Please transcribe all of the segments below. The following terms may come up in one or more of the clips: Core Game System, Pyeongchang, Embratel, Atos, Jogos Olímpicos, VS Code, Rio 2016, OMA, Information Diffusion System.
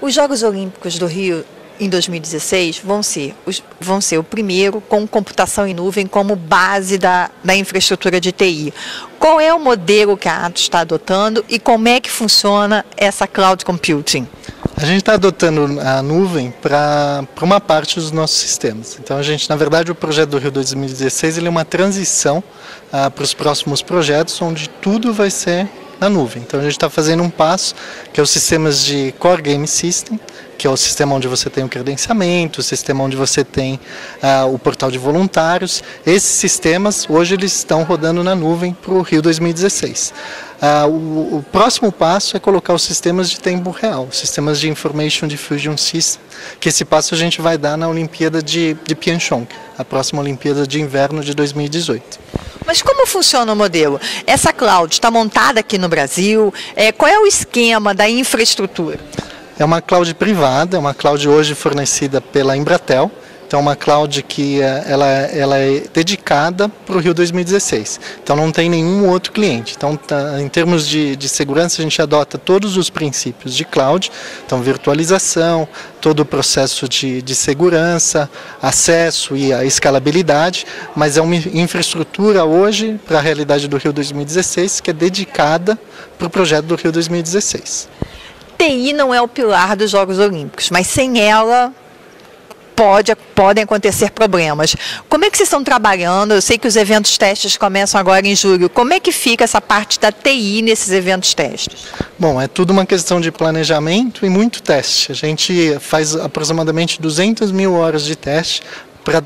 Os Jogos Olímpicos do Rio em 2016 vão ser o primeiro com computação em nuvem como base da infraestrutura de TI. Qual é o modelo que a Atos está adotando e como é que funciona essa cloud computing? A gente está adotando a nuvem para uma parte dos nossos sistemas. Então, na verdade, o projeto do Rio 2016 ele é uma transição para os próximos projetos, onde tudo vai ser na nuvem. Então, a gente está fazendo um passo, que é os sistemas de Core Game System, que é o sistema onde você tem o credenciamento, o sistema onde você tem o portal de voluntários. Esses sistemas, hoje, eles estão rodando na nuvem para o Rio 2016. O próximo passo é colocar os sistemas de tempo real, os sistemas de Information Diffusion System, que esse passo a gente vai dar na Olimpíada de Pyeongchang, a próxima Olimpíada de Inverno de 2018. Mas como funciona o modelo? Essa cloud está montada aqui no Brasil? Qual é o esquema da infraestrutura? É uma cloud privada, é uma cloud hoje fornecida pela Embratel. Então, uma cloud que ela é dedicada para o Rio 2016. Então, não tem nenhum outro cliente. Então, em termos de segurança, a gente adota todos os princípios de cloud. Então, virtualização, todo o processo de segurança, acesso e a escalabilidade. Mas é uma infraestrutura hoje para a realidade do Rio 2016 que é dedicada para o projeto do Rio 2016. TI não é o pilar dos Jogos Olímpicos, mas sem ela podem acontecer problemas. Como é que vocês estão trabalhando? Eu sei que os eventos testes começam agora em julho. Como é que fica essa parte da TI nesses eventos testes? Bom, é tudo uma questão de planejamento e muito teste. A gente faz aproximadamente 200 mil horas de teste para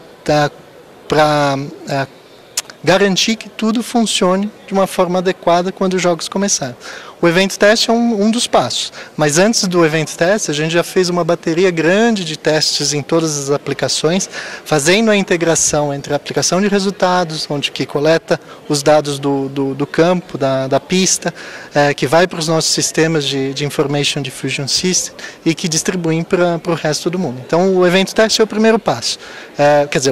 garantir que tudo funcione de uma forma adequada quando os jogos começarem. O evento teste é um dos passos, mas antes do evento teste a gente já fez uma bateria grande de testes em todas as aplicações, fazendo a integração entre a aplicação de resultados, onde que coleta os dados do campo, da pista, que vai para os nossos sistemas de Information Diffusion System e que distribuem para o resto do mundo. Então o evento teste é o primeiro passo,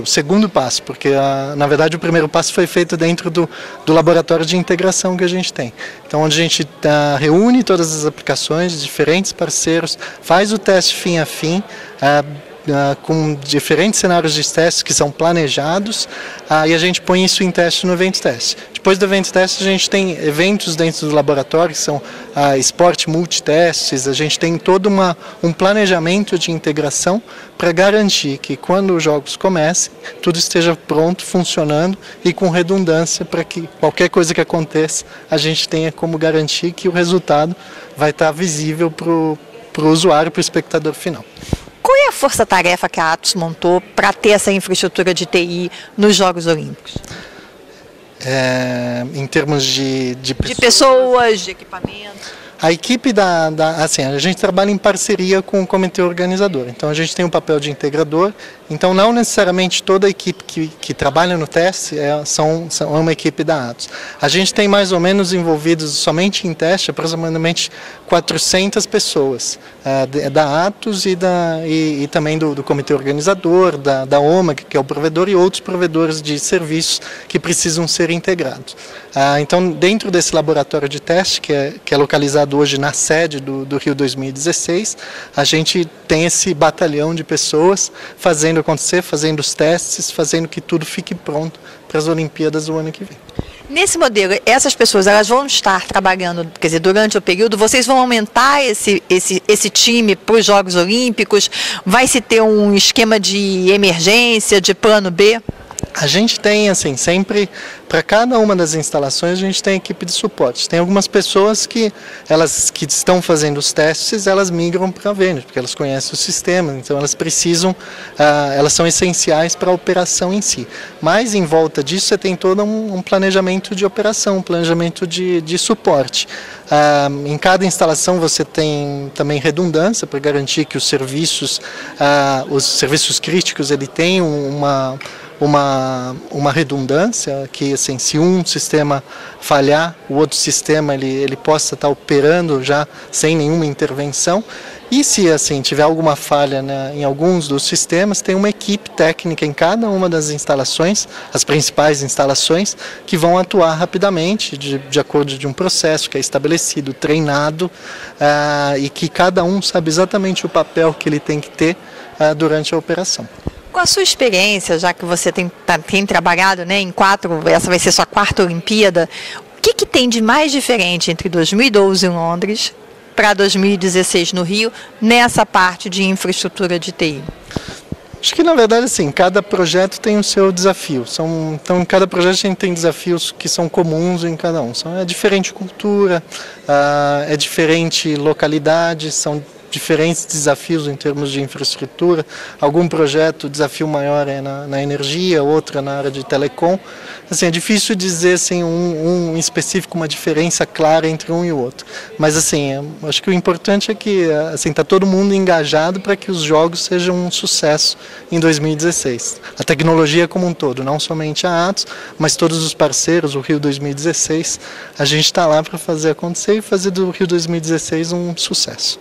o segundo passo, porque na verdade o primeiro passo foi feito dentro do laboratório de integração que a gente tem. Então onde a gente reúne todas as aplicações, diferentes parceiros, faz o teste fim a fim, com diferentes cenários de teste que são planejados, e a gente põe isso em teste no evento teste. Depois do evento teste, a gente tem eventos dentro do laboratório, que são esporte multitestes, a gente tem todo um planejamento de integração para garantir que quando os jogos comecem, tudo esteja pronto, funcionando e com redundância para que qualquer coisa que aconteça, a gente tenha como garantir que o resultado vai estar visível para o usuário, para o espectador final. Qual é a força-tarefa que a Atos montou para ter essa infraestrutura de TI nos Jogos Olímpicos? Em termos de pessoas, de equipamentos? A equipe a gente trabalha em parceria com o comitê organizador, então a gente tem um papel de integrador, então não necessariamente toda a equipe que trabalha no teste é uma equipe da Atos. A gente tem mais ou menos envolvidos somente em teste aproximadamente 400 pessoas, da Atos e também do comitê organizador, da OMA, que é o provedor, e outros provedores de serviços que precisam ser integrados. Então dentro desse laboratório de teste, que é localizado hoje na sede do Rio 2016, a gente tem esse batalhão de pessoas fazendo acontecer, fazendo os testes, fazendo que tudo fique pronto para as Olimpíadas do ano que vem. Nesse modelo, essas pessoas elas vão estar trabalhando, quer dizer, durante o período, vocês vão aumentar esse time para os Jogos Olímpicos? Vai se ter um esquema de emergência, de plano B? A gente tem, sempre, para cada uma das instalações, a gente tem equipe de suporte. Tem algumas pessoas que estão fazendo os testes, elas migram para a Vênus, porque elas conhecem o sistema, então elas precisam, elas são essenciais para a operação em si. Mas em volta disso você tem todo um planejamento de operação, um planejamento de suporte. Em cada instalação você tem também redundância para garantir que os serviços críticos, ele tem uma uma redundância, que assim, se um sistema falhar, o outro sistema ele possa estar operando já sem nenhuma intervenção. E se assim tiver alguma falha, né, em alguns dos sistemas, tem uma equipe técnica em cada uma das instalações, as principais instalações, que vão atuar rapidamente, de acordo de um processo que é estabelecido, treinado, e que cada um sabe exatamente o papel que ele tem que ter durante a operação. Com a sua experiência, já que você tem trabalhado, né, em quatro, essa vai ser sua quarta Olimpíada, o que tem de mais diferente entre 2012 em Londres para 2016 no Rio, nessa parte de infraestrutura de TI? Acho que, na verdade, assim, cada projeto tem o seu desafio. Então, em cada projeto a gente tem desafios que são comuns em cada um. É diferente cultura, é diferente localidade, são diferentes desafios em termos de infraestrutura. Algum projeto, o desafio maior é na energia, outro é na área de telecom. Assim, é difícil dizer sem um específico, uma diferença clara entre um e o outro. Mas assim, acho que o importante é que assim tá todo mundo engajado para que os jogos sejam um sucesso em 2016. A tecnologia como um todo, não somente a Atos, mas todos os parceiros, o Rio 2016, a gente está lá para fazer acontecer e fazer do Rio 2016 um sucesso.